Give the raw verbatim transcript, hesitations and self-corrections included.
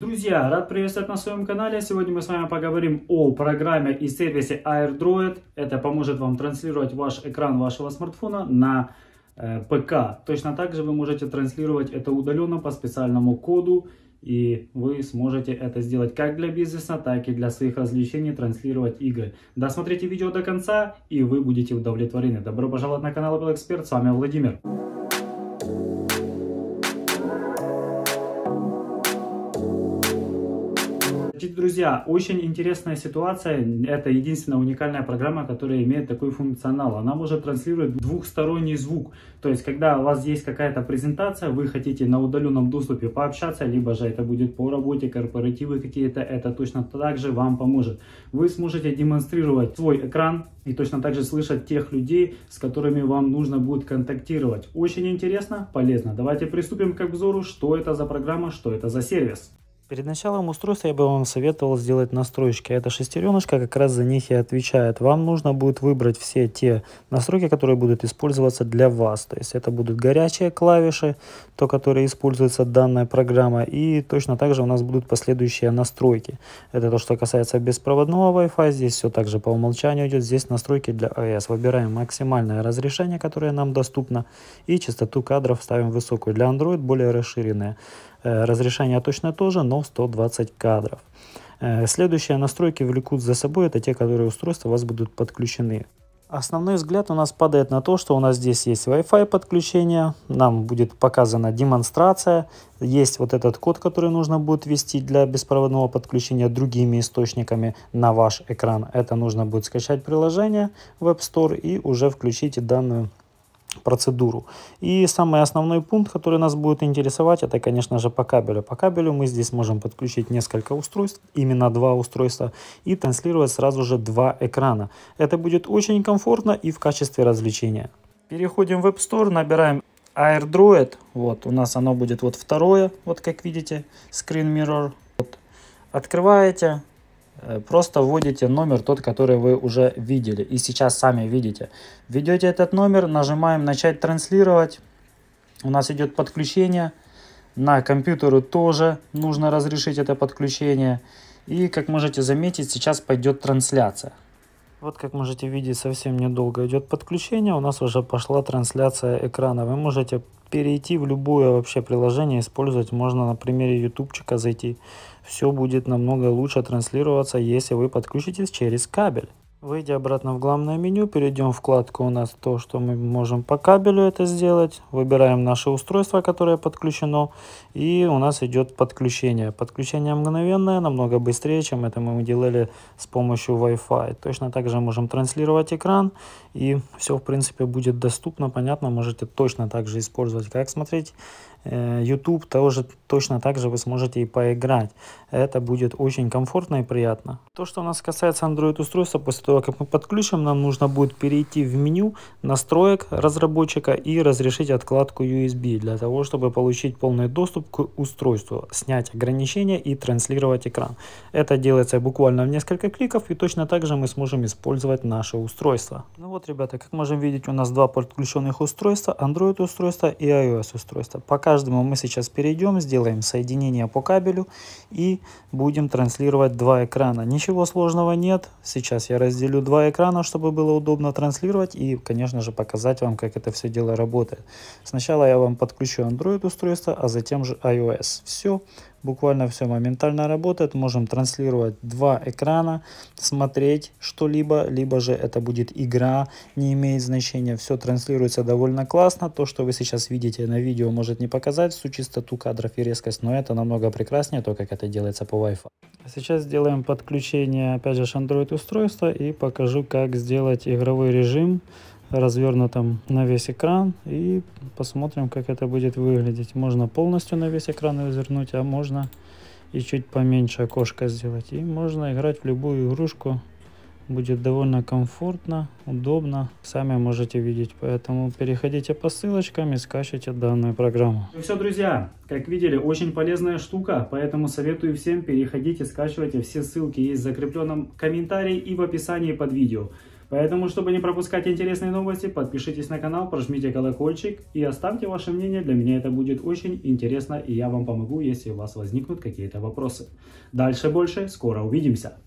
Друзья, рад приветствовать на своем канале. Сегодня мы с вами поговорим о программе и сервисе AirDroid. Это поможет вам транслировать ваш экран вашего смартфона на э, ПК. Точно так же вы можете транслировать это удаленно по специальному коду. И вы сможете это сделать как для бизнеса, так и для своих развлечений, транслировать игры. Досмотрите видео до конца, и вы будете удовлетворены. Добро пожаловать на канал Белэксперт. С вами Владимир. Друзья, очень интересная ситуация. Это единственная уникальная программа, которая имеет такой функционал. Она может транслировать двухсторонний звук. То есть, когда у вас есть какая-то презентация, вы хотите на удаленном доступе пообщаться, либо же это будет по работе, корпоративы какие-то, это точно так же вам поможет. Вы сможете демонстрировать свой экран и точно так же слышать тех людей, с которыми вам нужно будет контактировать. Очень интересно, полезно. Давайте приступим к обзору, что это за программа, что это за сервис. Перед началом устройства я бы вам советовал сделать настройки. Эта шестереночка как раз за них и отвечает. Вам нужно будет выбрать все те настройки, которые будут использоваться для вас. То есть это будут горячие клавиши, то, которые используется данная программа. И точно так же у нас будут последующие настройки. Это то, что касается беспроводного Wi-Fi. Здесь все также по умолчанию идет. Здесь настройки для iOS. Выбираем максимальное разрешение, которое нам доступно. И частоту кадров ставим высокую. Для Android более расширенное. Разрешение точно тоже, но сто двадцать кадров. Следующие настройки влекут за собой, это те, которые устройства у вас будут подключены. Основной взгляд у нас падает на то, что у нас здесь есть Wi-Fi подключение, нам будет показана демонстрация, есть вот этот код, который нужно будет ввести для беспроводного подключения другими источниками на ваш экран. Это нужно будет скачать приложение в App Store и уже включить данную процедуру. И самый основной пункт, который нас будет интересовать, это, конечно же, по кабелю. По кабелю мы здесь можем подключить несколько устройств, именно два устройства, и транслировать сразу же два экрана. Это будет очень комфортно и в качестве развлечения. Переходим в App Store, набираем AirDroid. Вот, у нас оно будет вот второе, вот как видите, Screen Mirror. Вот. Открываете. Просто вводите номер, тот, который вы уже видели и сейчас сами видите. Введете этот номер, нажимаем «Начать транслировать». У нас идет подключение. На компьютеру тоже нужно разрешить это подключение. И, как можете заметить, сейчас пойдет трансляция. Вот, как можете видеть, совсем недолго идет подключение. У нас уже пошла трансляция экрана. Вы можете перейти в любое вообще приложение, использовать. Можно на примере ютубчика зайти. Все будет намного лучше транслироваться, если вы подключитесь через кабель. Выйдя обратно в главное меню, перейдем в вкладку у нас то, что мы можем по кабелю это сделать. Выбираем наше устройство, которое подключено. И у нас идет подключение. Подключение мгновенное, намного быстрее, чем это мы делали с помощью Wi-Fi. Точно так же можем транслировать экран. И все, в принципе, будет доступно, понятно. Можете точно так же использовать, как смотреть YouTube. Тоже точно так же вы сможете и поиграть. Это будет очень комфортно и приятно. То, что у нас касается Android устройства, после того, как мы подключим, нам нужно будет перейти в меню настроек разработчика и разрешить откладку ю эс би, для того, чтобы получить полный доступ к устройству, снять ограничения и транслировать экран. Это делается буквально в несколько кликов, и точно так же мы сможем использовать наше устройство. Ну вот, ребята, как можем видеть, у нас два подключенных устройства, Android устройство и iOS устройство. Пока каждому мы сейчас перейдем, сделаем соединение по кабелю и будем транслировать два экрана. Ничего сложного нет. Сейчас я разделю два экрана, чтобы было удобно транслировать и, конечно же, показать вам, как это все дело работает. Сначала я вам подключу Android устройство, а затем же iOS. Все, буквально все моментально работает. Можем транслировать два экрана, смотреть что-либо, либо же это будет игра, не имеет значения. Все транслируется довольно классно. То, что вы сейчас видите на видео, может не показать всю чистоту кадров и резкость, но это намного прекраснее, то, как это делается по Wi-Fi. Сейчас сделаем подключение, опять же, Android устройства и покажу, как сделать игровой режим развернутым на весь экран, и посмотрим, как это будет выглядеть. Можно полностью на весь экран развернуть, а можно и чуть поменьше окошко сделать. И можно играть в любую игрушку. Будет довольно комфортно, удобно. Сами можете видеть. Поэтому переходите по ссылочкам и скачивайте данную программу. Ну все, друзья, как видели, очень полезная штука. Поэтому советую всем переходите, скачивайте. Все ссылки есть в закрепленном комментарии и в описании под видео. Поэтому, чтобы не пропускать интересные новости, подпишитесь на канал, прожмите колокольчик и оставьте ваше мнение. Для меня это будет очень интересно, и я вам помогу, если у вас возникнут какие-то вопросы. Дальше больше, скоро увидимся!